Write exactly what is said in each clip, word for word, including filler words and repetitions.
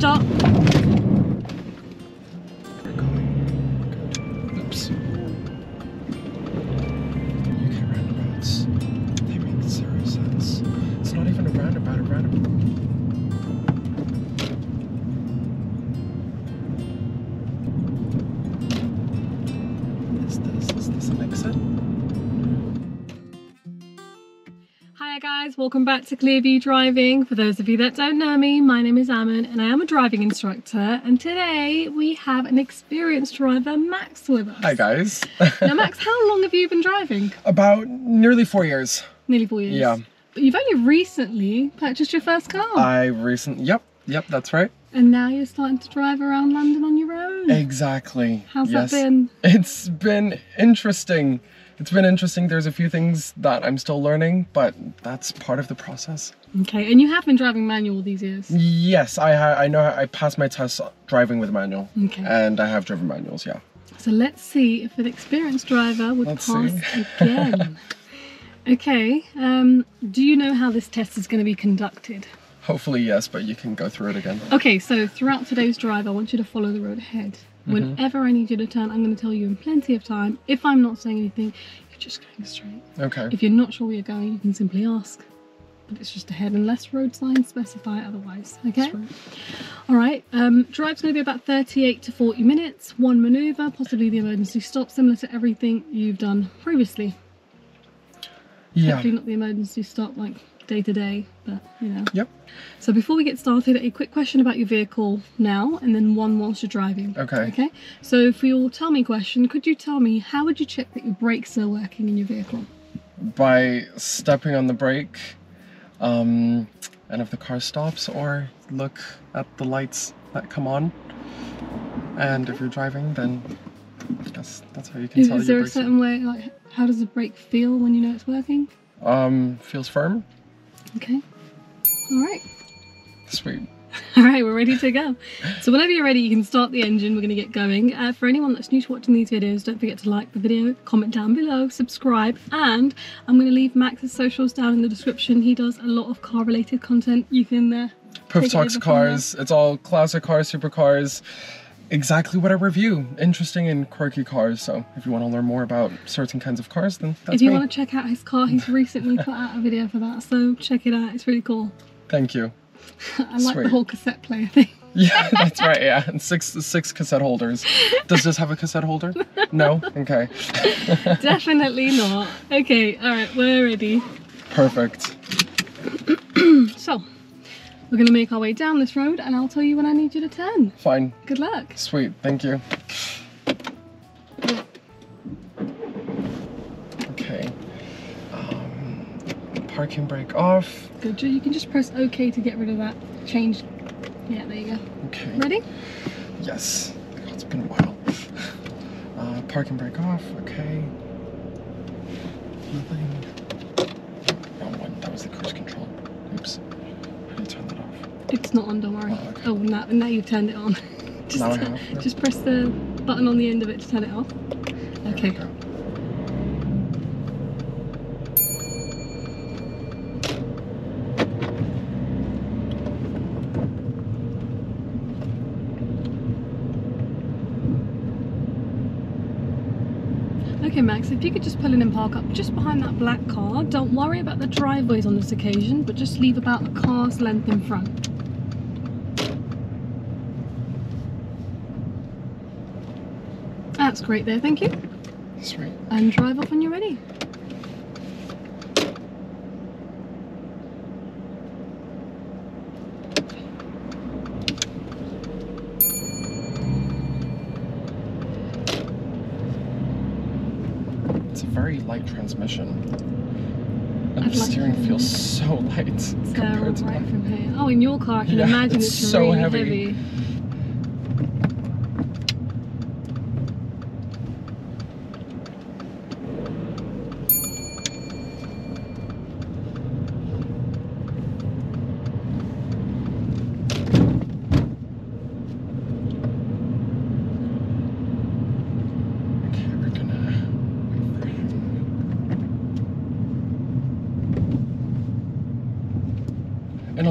stop. Oops. U K roundabouts, they make zero sense. It's not even a roundabout, a roundabout. Is this, is this an exit? Hi guys, welcome back to Clearview Driving. For those of you that don't know me, my name is Ammon and I am a driving instructor, and today we have an experienced driver, Max, with us. Hi guys. Now Max, how long have you been driving? About nearly four years. Nearly four years? Yeah. But you've only recently purchased your first car. I recently, yep, yep, that's right. And now you're starting to drive around London on your own. Exactly. How's yes. that been? It's been interesting. It's been interesting. There's a few things that I'm still learning, but that's part of the process. Okay, and you have been driving manual these years? Yes, I ha I know I passed my test driving with manual. Okay. And I have driven manuals, yeah. So let's see if an experienced driver would let's pass see. again. Okay, um, do you know how this test is going to be conducted? Hopefully yes, but you can go through it again. Okay, so throughout today's drive, I want you to follow the road ahead. Whenever mm-hmm. I need you to turn, I'm going to tell you in plenty of time. If I'm not saying anything, you're just going straight. Okay. If you're not sure where you're going, you can simply ask. But it's just ahead, unless road signs specify otherwise. Okay? That's right. All right. Um, drive's going to be about thirty-eight to forty minutes. One manoeuvre, possibly the emergency stop, similar to everything you've done previously. Yeah. Hopefully not the emergency stop, like... day to day, but you know. Yep. So before we get started, a quick question about your vehicle now, and then one whilst you're driving. Okay. Okay. So for your tell me question, could you tell me how would you check that your brakes are working in your vehicle? By stepping on the brake, um, and if the car stops, or look at the lights that come on. And okay. if you're driving, then that's that's how you can is, tell. Is there your brakes a certain are... way? Like, how does the brake feel when you know it's working? Um, feels firm. Okay. All right. Sweet. All right, we're ready to go. So whenever you're ready, you can start the engine. We're going to get going. Uh, for anyone that's new to watching these videos, don't forget to like the video, comment down below, subscribe, and I'm going to leave Max's socials down in the description. He does a lot of car-related content. You can... Uh, Pwuf Talks Cars. It's all classic cars, supercars. Exactly what I review. Interesting and quirky cars. So if you want to learn more about certain kinds of cars, then that's me. If you me. want to check out his car, he's recently put out a video for that. So check it out. It's really cool. Thank you. I Sweet. like the whole cassette player thing. Yeah, that's right. Yeah, and six six cassette holders. Does this have a cassette holder? No? Okay. Definitely not. Okay. All right. We're ready. Perfect. So... we're going to make our way down this road and I'll tell you when I need you to turn. Fine. Good luck. Sweet. Thank you. Okay. Um, parking brake off. Good. You can just press OK to get rid of that change. Yeah, there you go. Okay. Ready? Yes. God, it's been a while. Uh, parking brake off. Okay. Nothing. Wrong one. That was the cruise control. Oops. Turn that off. It's not on, don't worry. Oh, okay. oh now, now you've turned it on. just, now I have, yeah. just press the button on the end of it to turn it off. There okay. Okay Max, if you could just pull in and park up just behind that black car. Don't worry about the driveways on this occasion, but just leave about a car's length in front. That's great there, thank you. Sweet. And drive off when you're ready. It's a very light transmission, and I'd the like steering feels so light it's compared to right from here. Oh, in your car, I can yeah, imagine it's, it's so really heavy. heavy.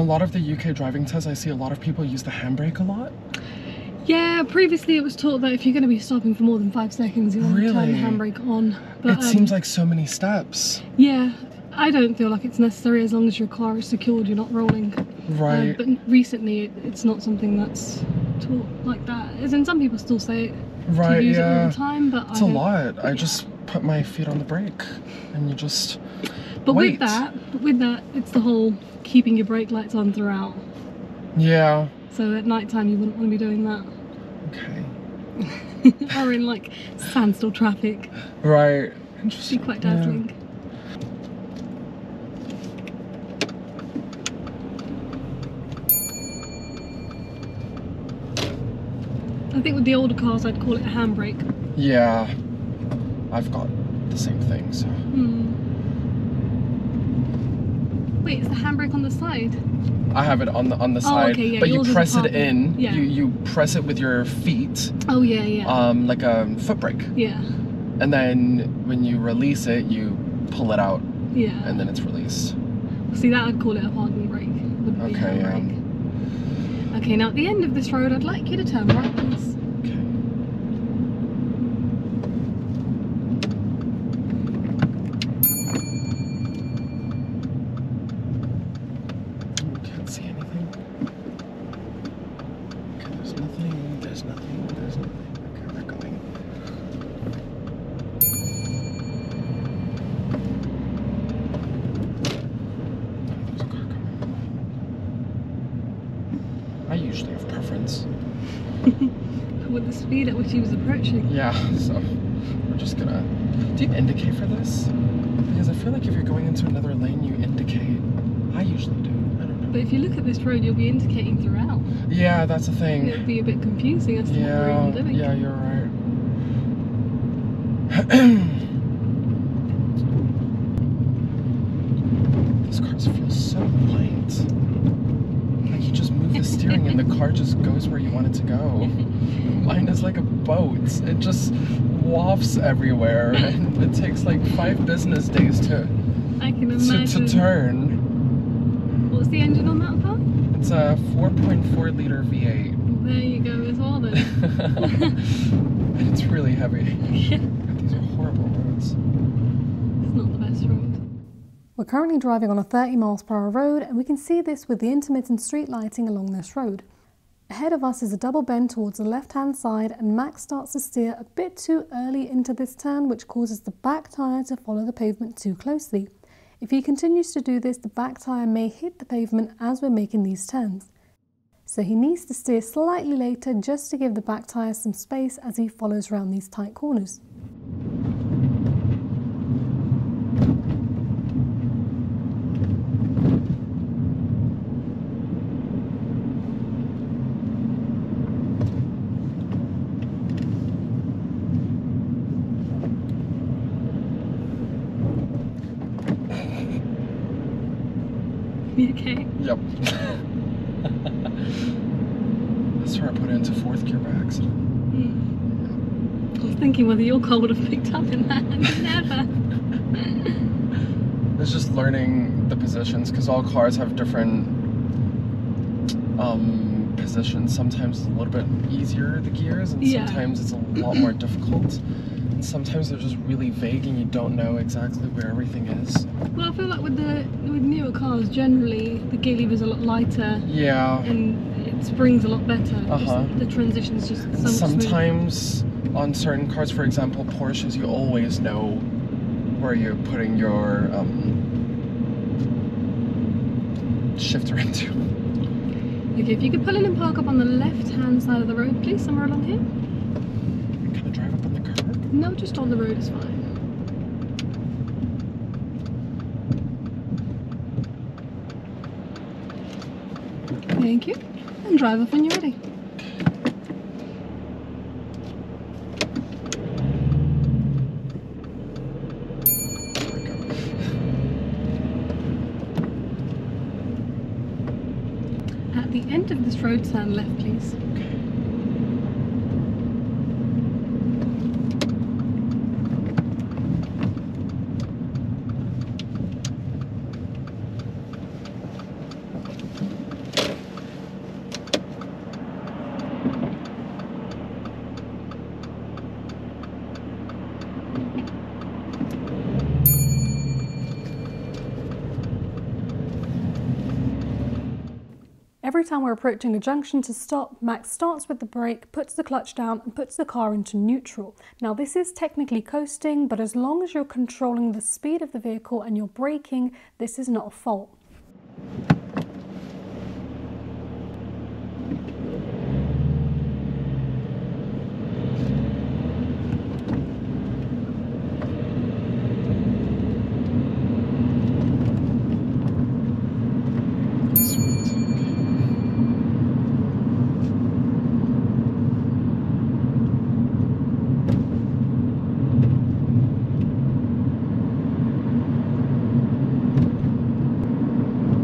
a lot of the U K driving tests, I see a lot of people use the handbrake a lot. Yeah, previously it was taught that if you're going to be stopping for more than five seconds, you want really? to turn the handbrake on. But, it um, seems like so many steps. Yeah, I don't feel like it's necessary as long as your car is secured, you're not rolling. Right. Um, but recently, it, it's not something that's taught like that. As in, some people still say it right, to use yeah. it all the time, but it's I a lot. I yeah. just put my feet on the brake, and you just But wait. with that, but with that, it's the whole keeping your brake lights on throughout. Yeah. So at night time, you wouldn't want to be doing that. Okay. Or in like standstill traffic. Right. Interesting. It'd be quite dazzling. Yeah. I think with the older cars, I'd call it a handbrake. Yeah. I've got the same thing, so. Mm. Wait, is the handbrake on the side? I have it on the on the oh, side, okay, yeah, but you press it in. Yeah. You you press it with your feet. Oh yeah, yeah. Um, like a foot brake. Yeah. And then when you release it, you pull it out. Yeah. And then it's released. See, that I'd call it a parking brake. Wouldn't okay. Be a yeah. brake. Okay. Now at the end of this road, I'd like you to turn right, please. At which he was approaching. Yeah, so we're just gonna. Do you indicate for this? Because I feel like if you're going into another lane, you indicate. I usually do. I don't know. But if you look at this road, you'll be indicating throughout. Yeah, that's the thing. It'll be a bit confusing as to yeah, what we're even doing. Yeah, you're right. These cars feel so light. Like you just move the steering and the car just goes where you want it to go. Mine is like a boat. It just wafts everywhere, and it takes like five business days to I can imagine. To, to turn. What's the engine on that car? It's a four point four liter V eight. There you go as well then. And it's really heavy. Yeah. These are horrible roads. It's not the best road. We're currently driving on a thirty miles per hour road, and we can see this with the intermittent street lighting along this road. Ahead of us is a double bend towards the left-hand side, and Max starts to steer a bit too early into this turn, which causes the back tyre to follow the pavement too closely. If he continues to do this, the back tyre may hit the pavement as we're making these turns. So he needs to steer slightly later just to give the back tyre some space as he follows around these tight corners. Okay. Yep. That's where I put it into fourth gear by accident. Mm. Yeah. I was thinking whether your car would have picked up in that. Never. It's just learning the positions, because all cars have different um, positions. Sometimes it's a little bit easier, the gears, and yeah. sometimes it's a lot more difficult. Sometimes they're just really vague and you don't know exactly where everything is. Well, I feel like with the with newer cars generally the gear lever's a lot lighter. Yeah. And it springs a lot better. Uh-huh. The transition's just so much sometimes smoother. On certain cars, for example Porsches, you always know where you're putting your um, shifter into. Okay, if you could pull in and park up on the left-hand side of the road, please, somewhere along here. No, just on the road is fine. Thank you. And drive off when you're ready. At the end of this road, turn left, please. Every time we're approaching a junction to stop, Max starts with the brake, puts the clutch down and puts the car into neutral. Now this is technically coasting, but as long as you're controlling the speed of the vehicle and you're braking, this is not a fault.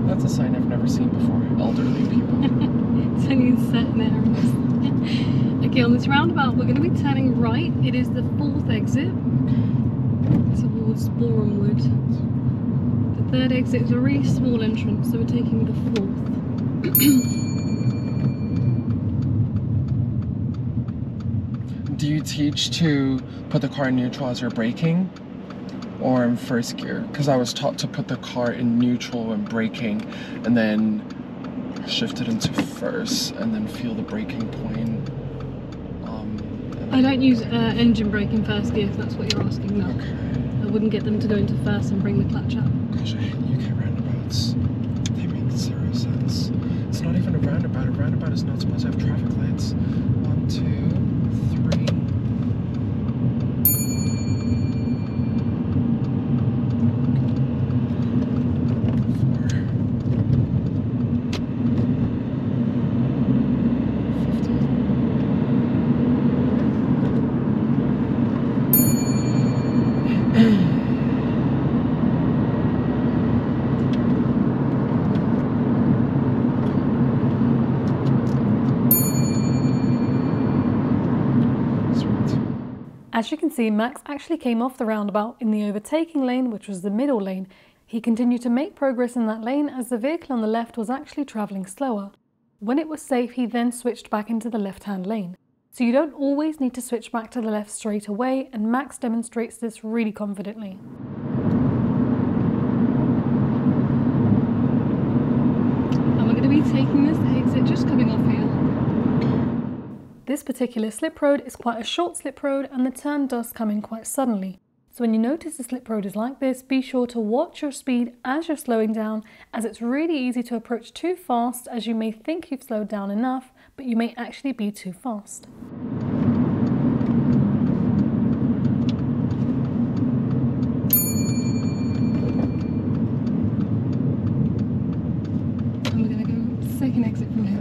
That's a sign I've never seen before. Elderly people. So you sit there. Okay, on this roundabout, we're going to be turning right. It is the fourth exit towards Borehamwood. The third exit is a really small entrance, so we're taking the fourth. Do you teach to put the car in neutral as you're braking? Or in first gear, because I was taught to put the car in neutral and braking and then shift it into first and then feel the braking point. Um, I don't use uh, engine brake in first gear, if that's what you're asking now. Okay. I wouldn't get them to go into first and bring the clutch up. Gosh, I hate U K roundabouts. They make zero sense. It's not even a roundabout. A roundabout is not supposed to have traffic lights. One, two... As you can see, Max actually came off the roundabout in the overtaking lane, which was the middle lane. He continued to make progress in that lane as the vehicle on the left was actually travelling slower. When it was safe, he then switched back into the left-hand lane. So you don't always need to switch back to the left straight away, and Max demonstrates this really confidently. And we're going to be taking this exit just coming off here. This particular slip road is quite a short slip road and the turn does come in quite suddenly. So when you notice the slip road is like this, be sure to watch your speed as you're slowing down, as it's really easy to approach too fast, as you may think you've slowed down enough, but you may actually be too fast. And we're going to go second exit from here.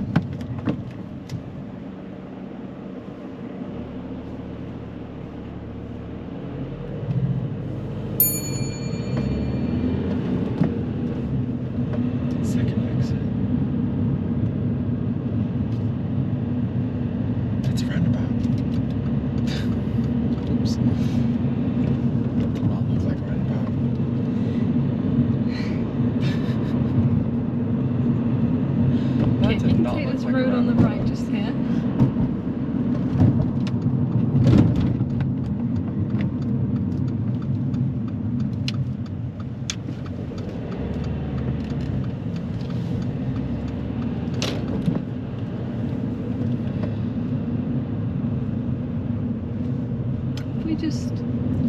Just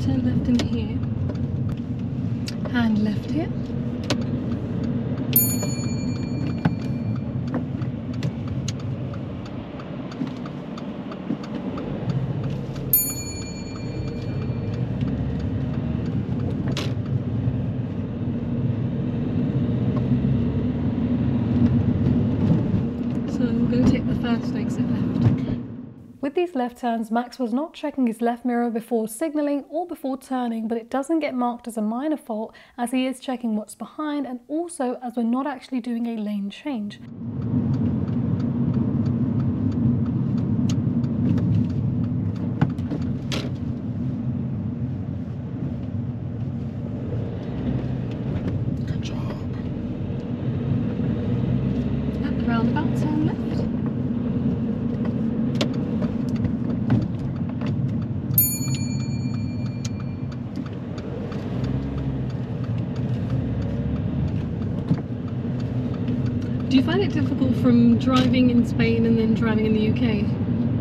turn left in here and left here. So we're going to take the first exit left. With these left turns, Max was not checking his left mirror before signalling or before turning, but it doesn't get marked as a minor fault, as he is checking what's behind and also as we're not actually doing a lane change. Good job. At the roundabout, turn left. find it difficult from driving in Spain and then driving in the U K?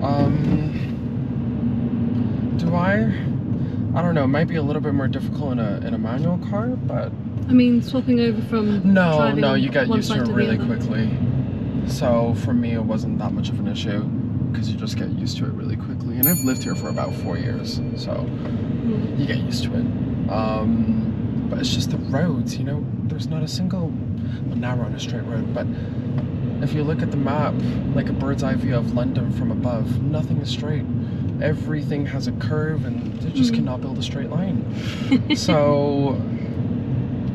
Um, do I? I don't know, it might be a little bit more difficult in a in a manual car, but I mean swapping over from No, no, you get used to it really quickly. So for me it wasn't that much of an issue because you just get used to it really quickly. And I've lived here for about four years, so mm. you get used to it. Um but it's just the roads, you know, there's not a single well now we're on a straight road, but if you look at the map, like a bird's eye view of London from above, nothing is straight. Everything has a curve and they just mm. cannot build a straight line. So,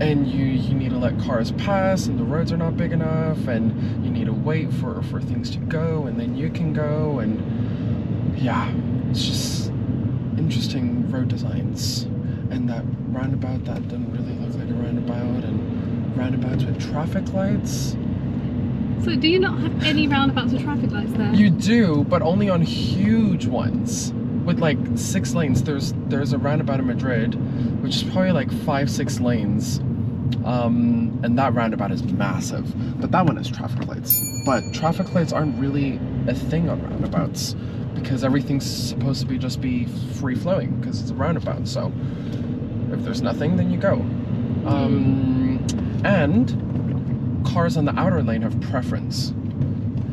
and you, you need to let cars pass and the roads are not big enough and you need to wait for, for things to go and then you can go and yeah, it's just interesting road designs. And that roundabout that didn't really look like a roundabout and roundabouts with traffic lights. So do you not have any roundabouts or traffic lights there? You do, but only on huge ones with like six lanes. There's there's a roundabout in Madrid, which is probably like five, six lanes. Um, and that roundabout is massive, but that one has traffic lights. But traffic lights aren't really a thing on roundabouts because everything's supposed to be just be free flowing because it's a roundabout. So if there's nothing, then you go. Um, and cars on the outer lane have preference.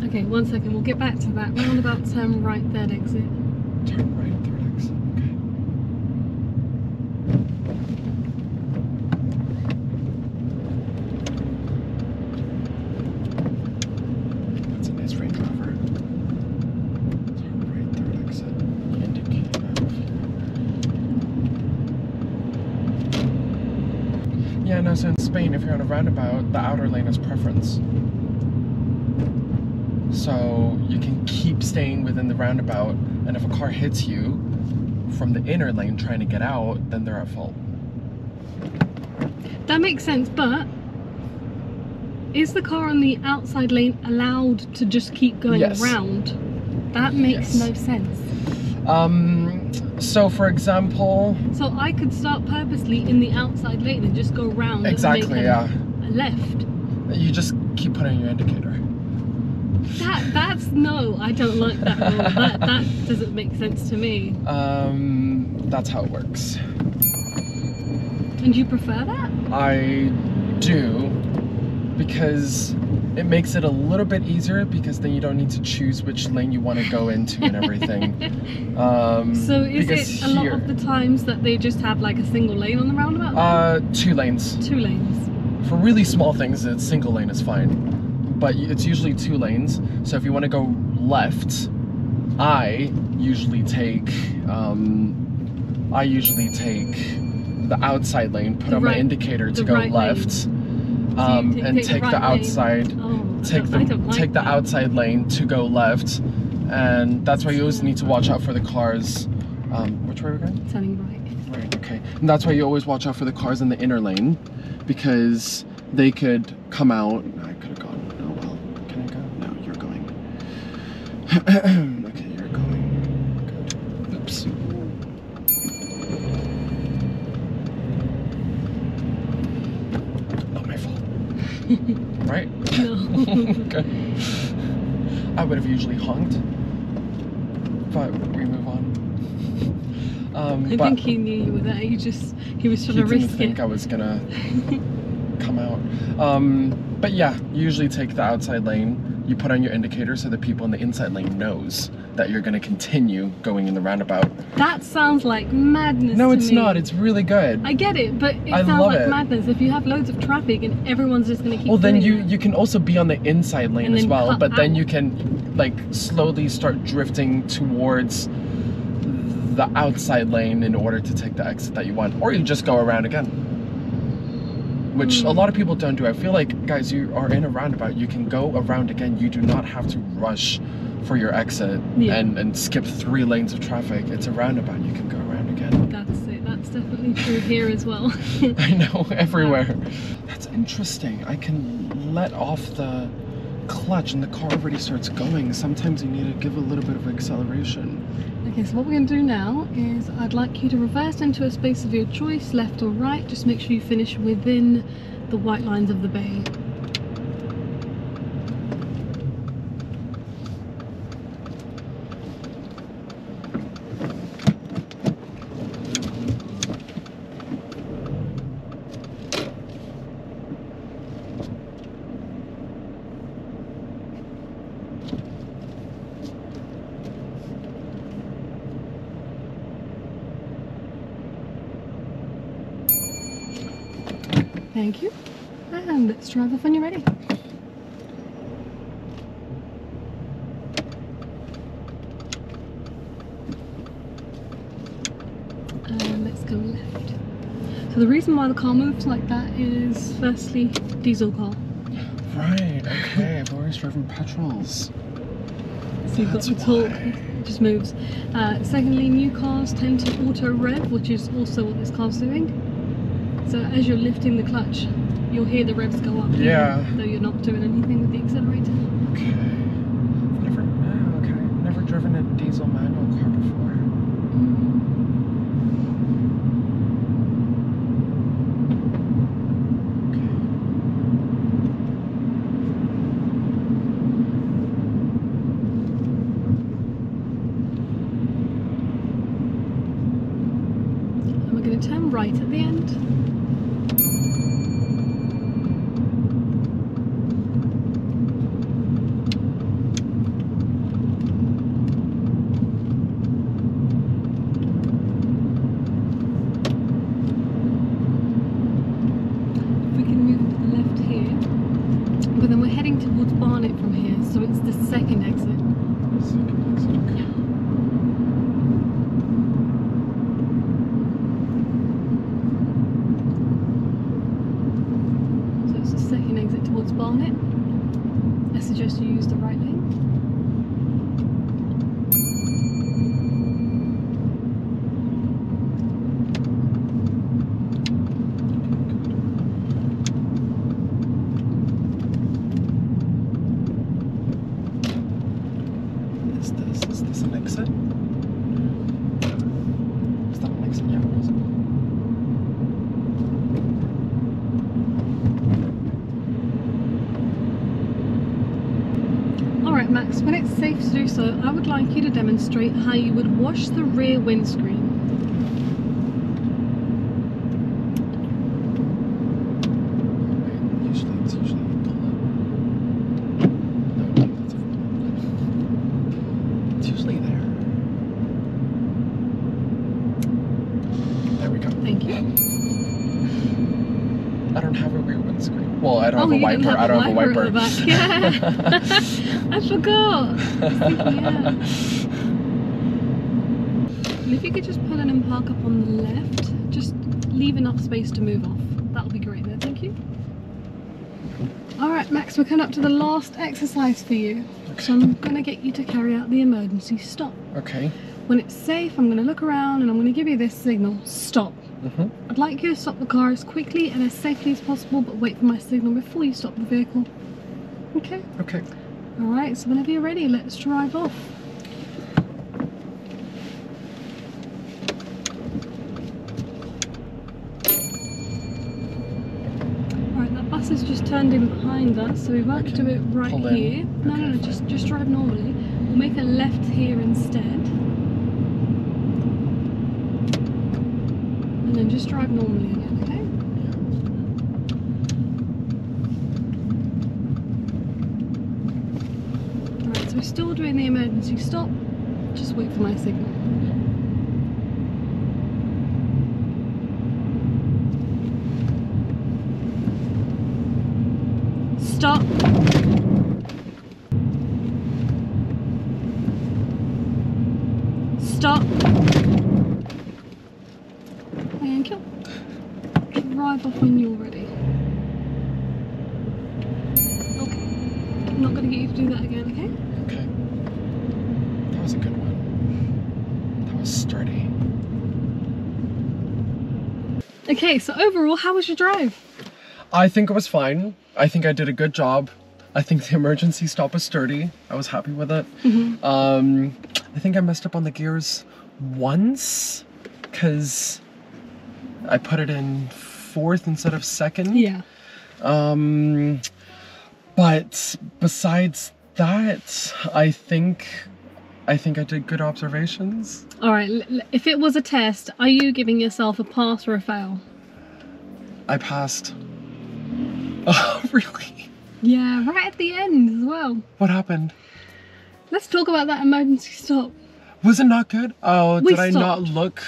Okay, one second, we'll get back to that. Roundabout, turn right, third exit. Turn right, third exit, okay. That's a nice Range Rover. Turn right, third exit. Indicator. Yeah, no, so in Spain, if you're on a roundabout, the outer lane has preference. So you can keep staying within the roundabout, and if a car hits you from the inner lane trying to get out, then they're at fault. That makes sense, but is the car on the outside lane allowed to just keep going yes. around? That makes yes. no sense. Um, so for example... So I could start purposely in the outside lane and just go around exactly, yeah. left. You just keep putting your indicator. That that's no, I don't like that rule. that that doesn't make sense to me. Um, that's how it works. And you prefer that? I do, because it makes it a little bit easier because then you don't need to choose which lane you want to go into and everything. um, so is it a here, lot of the times that they just have like a single lane on the roundabout? Uh, two lanes. Two lanes. For really small things, a single lane is fine, but it's usually two lanes. So if you want to go left, I usually take um, I usually take the outside lane, put on my indicator to go left, um, and take the outside take the take the outside lane to go left, and that's why you always need to watch out for the cars. Um, which way are we going? Turning right. Right. Okay. And that's why you always watch out for the cars in the inner lane, because they could come out. I could have gone, oh well, can I go? No, you're going. Okay, you're going. Good. Oops. Not my fault. Right? No. Okay. I would have usually honked, but we move on. Um, I think he knew you were there, he just, he was trying he to risk it. I think I was gonna come out. Um, but yeah, you usually take the outside lane, you put on your indicator so that people in the inside lane knows that you're gonna continue going in the roundabout. That sounds like madness No, to it's me. Not, it's really good. I get it, but it I sounds like it. madness. If you have loads of traffic and everyone's just gonna keep Well, then you, you can also be on the inside lane and as well, but out. then you can like slowly start drifting towards the outside lane in order to take the exit that you want, or you just go around again, which a lot of people don't do. I feel like, guys, you are in a roundabout, you can go around again, you do not have to rush for your exit yeah. and, and skip three lanes of traffic. It's a roundabout, you can go around again. That's it, that's definitely true here as well. I know, everywhere. That's interesting. I can let off the clutch and the car already starts going. Sometimes you need to give a little bit of acceleration. Okay, so what we're going to do now is I'd like you to reverse into a space of your choice, left or right. Just make sure you finish within the white lines of the bay. Thank you. And let's drive off when you're ready. And let's go left. So the reason why the car moves like that is firstly, diesel car. Right, okay, I've always driven petrols. So you've got the torque, it just moves. Uh, secondly, new cars tend to auto rev, which is also what this car's doing. So as you're lifting the clutch, you'll hear the revs go up. Yeah. Though you're not doing anything with the accelerator. Okay. I've never, oh, okay. Never driven a diesel manual car before. Turn right at the end. We can move to the left here, but then we're heading towards Barnet from here, so it's the second exit. The second exit, okay. Barnet. I suggest you use the right lane. Is this, is this an exit? Is that an exit? Yeah, it is. Max, when it's safe to do so, I would like you to demonstrate how you would wash the rear windscreen. Usually, it's usually you pull it. No, that's a, it's usually there. There we go. Thank you. I don't have a rear windscreen. Well, I don't oh, have a wiper. Have I don't have a wiper. At the back. Yeah. I forgot! Yeah. And if you could just pull in and park up on the left, just leave enough space to move off. That'll be great there, thank you. Alright Max, we're coming up to the last exercise for you. Okay. So I'm going to get you to carry out the emergency stop. Okay. When it's safe, I'm going to look around and I'm going to give you this signal, stop. Mm-hmm. I'd like you to stop the car as quickly and as safely as possible, but wait for my signal before you stop the vehicle. Okay? Okay. Alright, so whenever you're ready, let's drive off. Alright, that bus has just turned in behind us, so we won't do it right here. No, no, no, just, just drive normally. We'll make a left here instead. And then just drive normally again, okay? We're still doing the emergency stop, just wait for my signal. Stop! Stop! Thank you. Drive off when you're ready. Okay, I'm not going to get you to do that again, okay? Okay. That was a good one. That was sturdy. Okay, so overall, how was your drive? I think it was fine. I think I did a good job. I think the emergency stop was sturdy. I was happy with it. Mm-hmm. Um, I think I messed up on the gears once because I put it in fourth instead of second. Yeah. Um, but besides that, I think I think I did good observations. All right, l if it was a test, are you giving yourself a pass or a fail? I passed. Oh, really? Yeah, right at the end as well. What happened? Let's talk about that emergency stop. Was it not good? Oh, we did stopped. I not look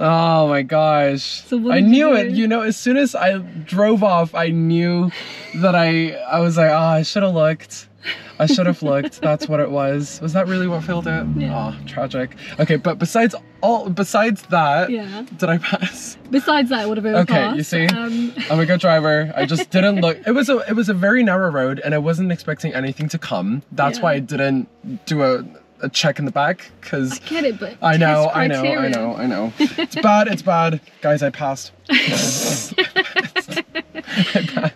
Oh my gosh. So I knew it. You know, as soon as I drove off, I knew that I I was like, oh, I should have looked. I should have looked. That's what it was. Was that really what failed it? Yeah. Oh, tragic. Okay, but besides all besides that, yeah. Did I pass? Besides that, it would have been okay, passed. You see? Um... I'm a good driver. I just didn't look. It was a it was a very narrow road and I wasn't expecting anything to come. That's yeah. why I didn't do a a check in the back, because I get it, but I know, I know, I know, I know. It's bad, it's bad. Guys, I passed.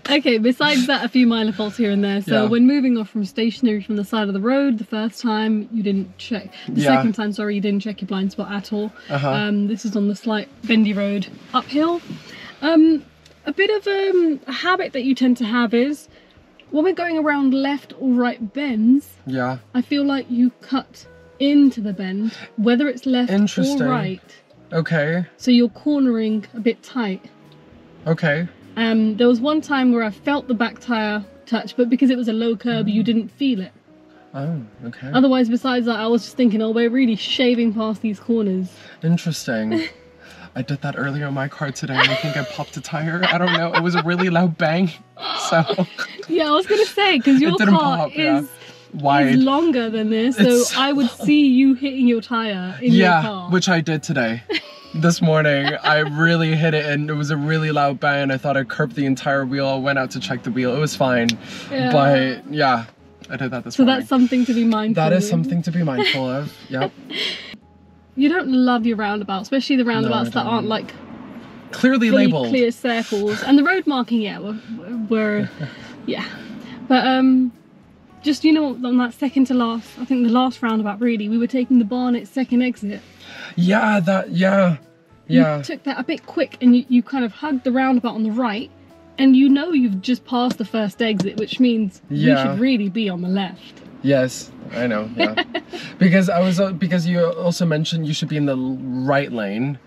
Okay, besides that, a few minor faults here and there. So yeah. when moving off from stationary from the side of the road, the first time you didn't check, the yeah. second time, sorry, you didn't check your blind spot at all. Uh-huh. Um, this is on the slight bendy road uphill. Um, a bit of um, a habit that you tend to have is when we're going around left or right bends, yeah, I feel like you cut into the bend, whether it's left or right. Okay. So you're cornering a bit tight. Okay. Um, there was one time where I felt the back tyre touch, but because it was a low curb, mm. you didn't feel it. Oh, okay. Otherwise, besides that, I was just thinking, oh, we're really shaving past these corners. Interesting. I did that earlier in my car today and I think I popped a tire. I don't know. It was a really loud bang. So yeah, I was going to say, because your car pop, is, yeah. Wide. is longer than this, so, so I would long. see you hitting your tire in yeah, your car. Yeah, which I did today. This morning, I really hit it and it was a really loud bang. I thought I curved the entire wheel. I went out to check the wheel. It was fine. Yeah. But yeah, I did that this so morning. So that's something to be mindful of. That is something to be mindful of. Yep. You don't love your roundabout, especially the roundabouts no, that aren't like clearly labeled, clear circles, and the road marking. Yeah, were, were yeah, but um, just you know, on that second to last, I think the last roundabout really, we were taking the Barnet second exit. Yeah, that yeah, yeah. You took that a bit quick, and you you kind of hugged the roundabout on the right, and you know you've just passed the first exit, which means yeah. you should really be on the left. Yes, I know, yeah. because I was uh, because you also mentioned you should be in the right lane,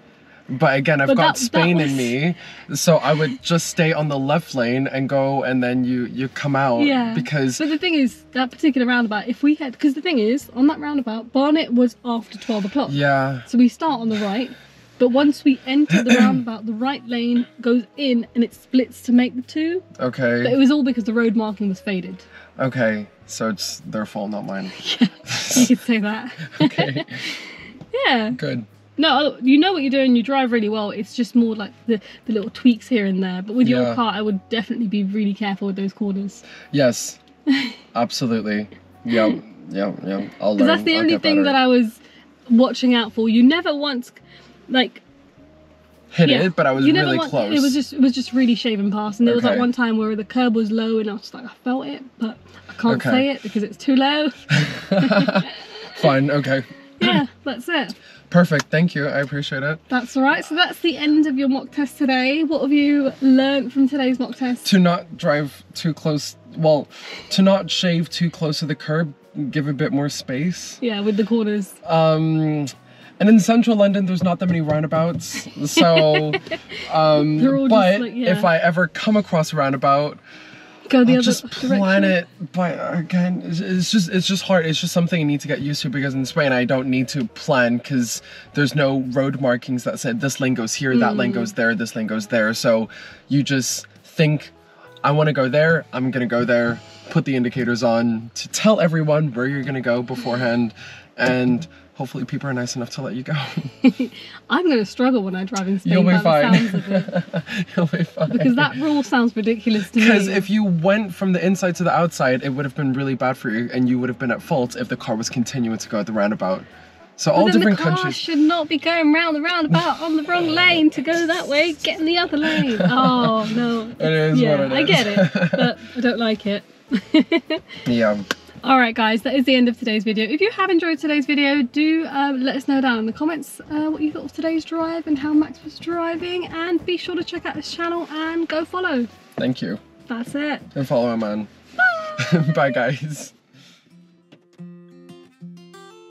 but again, I've but got that, Spain that was... in me, so I would just stay on the left lane and go, and then you you come out. Yeah. Because. But the thing is, that particular roundabout, if we had, because the thing is, on that roundabout, Barnet was after twelve o'clock. Yeah. So we start on the right, but once we enter the roundabout, the right lane goes in and it splits to make the two. Okay. But it was all because the road marking was faded. Okay, so it's their fault, not mine. Yeah, you could say that. Okay. Yeah. Good. No, you know what you're doing, you drive really well, it's just more like the, the little tweaks here and there. But with yeah. your car, I would definitely be really careful with those corners. Yes, absolutely. Yeah, yeah, yeah. I'll Because that's the I'll only thing that I was watching out for. You never once, like... hit yeah. it, but I was you really want, close. It was just it was just really shaving past, and there okay. was like one time where the curb was low, and I was just like, I felt it, but I can't okay. say it because it's too low. Fine, okay. Yeah, that's it. Perfect, thank you, I appreciate it. That's all right, so that's the end of your mock test today. What have you learnt from today's mock test? To not drive too close, well, to not shave too close to the curb, give a bit more space. Yeah, with the corners. Um... And in central London, there's not that many roundabouts, so, um, but like, yeah. if I ever come across a roundabout, Go the I'll other just plan direction. it, but again, it's, it's just it's just hard, it's just something you need to get used to, because in Spain, I don't need to plan, because there's no road markings that said this lane goes here, mm. that lane goes there, this lane goes there, so you just think, I want to go there, I'm going to go there, put the indicators on to tell everyone where you're going to go beforehand, and... hopefully people are nice enough to let you go. I'm going to struggle when I drive in Spain. You'll be fine. By the sounds of it. You'll be fine. Because that rule sounds ridiculous to me. Because if you went from the inside to the outside, it would have been really bad for you, and you would have been at fault if the car was continuing to go at the roundabout. So all different countries. The car should not be going round the roundabout on the wrong lane to go that way, get in the other lane. Oh, no. It is yeah, what it is. I get it, but I don't like it. Yeah. Alright guys, that is the end of today's video. If you have enjoyed today's video, do uh, let us know down in the comments uh, what you thought of today's drive and how Max was driving, and be sure to check out his channel and go follow. Thank you. That's it. And follow him on. Bye. Bye guys.